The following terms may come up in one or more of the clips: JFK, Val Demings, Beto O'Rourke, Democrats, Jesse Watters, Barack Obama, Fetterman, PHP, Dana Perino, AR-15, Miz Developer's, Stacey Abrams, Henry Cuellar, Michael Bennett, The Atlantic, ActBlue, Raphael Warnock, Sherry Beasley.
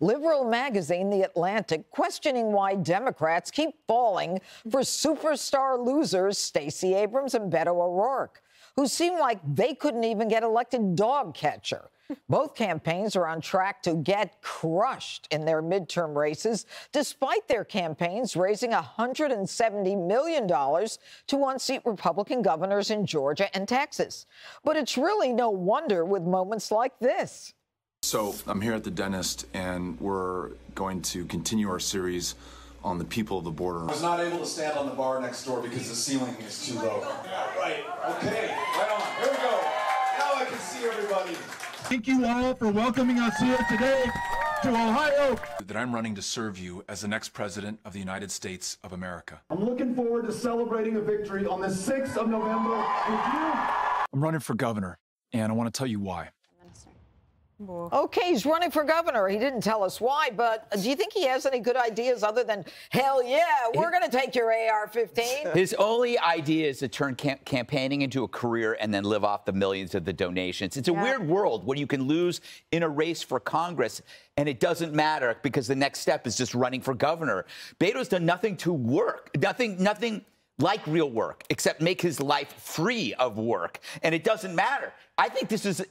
liberal magazine The Atlantic questioning why Democrats keep falling for superstar losers Stacey Abrams and Beto O'Rourke, who seem like they couldn't even get elected dog catcher. Both campaigns are on track to get crushed in their midterm races, despite their campaigns raising $170 million to unseat Republican governors in Georgia and Texas. But it's really no wonder with moments like this. So I'm here at the dentist, and we're going to continue our series on the people of the border. I was not able to stand on the bar next door because the ceiling is too low. Right. Okay. Right on. Here we go. Now I can see everybody. Thank you all for welcoming us here today to Ohio. That I'm running to serve you as the next president of the United States of America. I'm looking forward to celebrating a victory on the 6th of November with you. I'm running for governor, and I want to tell you why. Okay, he's running for governor. He didn't tell us why, but do you think he has any good ideas other than, hell yeah, we're going to take your AR-15? His only idea is to turn campaigning into a career and then live off the millions of the donations. It's a weird world where you can lose in a race for Congress, and it doesn't matter because the next step is just running for governor. Beto's done nothing to work, nothing like real work, except make his life free of work. And it doesn't matter. I think this is,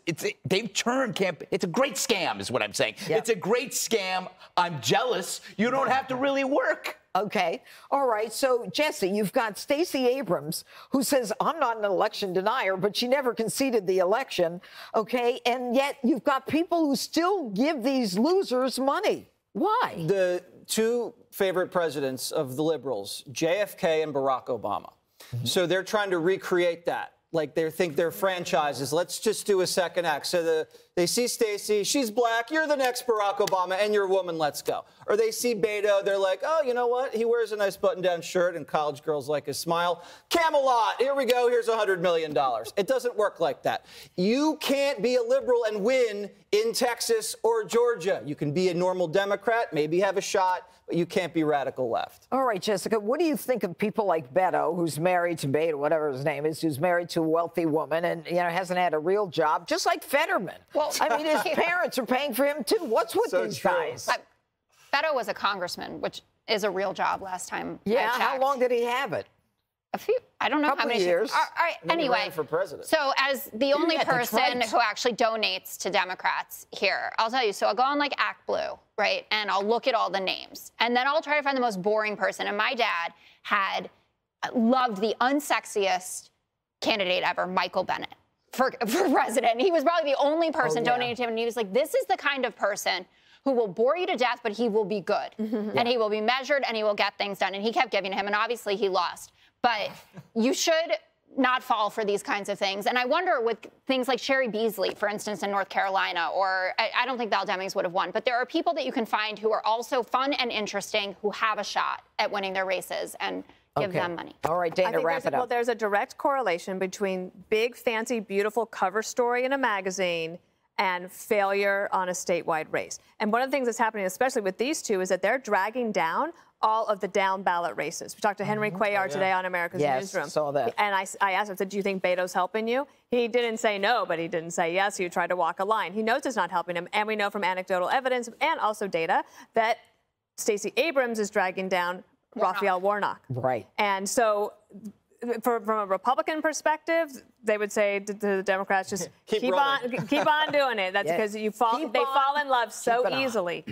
they've turned it's a great scam is what I'm saying. Yep. It's a great scam. I'm jealous. You don't have to really work. Okay. All right. So, Jesse, you've got Stacey Abrams, who says, I'm not an election denier, but she never conceded the election. Okay. And yet you've got people who still give these losers money. Why? The two favorite presidents of the liberals, JFK and Barack Obama. So they're trying to recreate that. Like they think their franchise is, let's just do a second act. So they see Stacey, she's black, you're the next Barack Obama, and you're a woman, let's go. Or they see Beto, they're like, oh, you know what? He wears a nice button-down shirt and college girls like his smile. Camelot, here we go, here's $100 million. It doesn't work like that. You can't be a liberal and win in Texas or Georgia. You can be a normal Democrat, maybe have a shot, but you can't be radical left. All right, Jessica, what do you think of people like Beto, who's married to Beto, whatever his name is, who's married to a wealthy woman and, you know, hasn't had a real job, just like Fetterman? Well, I mean, his parents are paying for him, too. What's with these guys? Beto was a congressman, which is a real job last time I checked. How long did he have it? A few, I don't know how many years. All right, anyway, for president. So as the only person who actually donates to Democrats here, I'll tell you, so I'll go on like ActBlue, right, and I'll look at all the names, and then I'll try to find the most boring person. And my dad had loved the unsexiest candidate ever, Michael Bennett, for president. He was probably the only person donating to him, and he was like, this is the kind of person who will bore you to death, but he will be good, and he will be measured, and he will get things done. And he kept giving him, and obviously he lost. But you should not fall for these kinds of things. And I wonder with things like Sherry Beasley, for instance, in North Carolina, or I don't think Val Demings would have won, but there are people that you can find who are also fun and interesting, who have a shot at winning their races and give them money. All right, Dana, wrap it up. Well, there's a direct correlation between big, fancy, beautiful cover story in a magazine and failure on a statewide race. And one of the things that's happening, especially with these two, is that they're dragging down all of the down-ballot races. We talked to Henry Cuellar today on America's Newsroom. Yes, saw that. And I asked him, I said, do you think Beto's helping you? He didn't say no, but he didn't say yes. He tried to walk a line. He knows it's not helping him, and we know from anecdotal evidence and also data that Stacey Abrams is dragging down Raphael Warnock. Right. And so from a Republican perspective, they would say to the Democrats, just keep on doing it. That's because they fall in love so easily.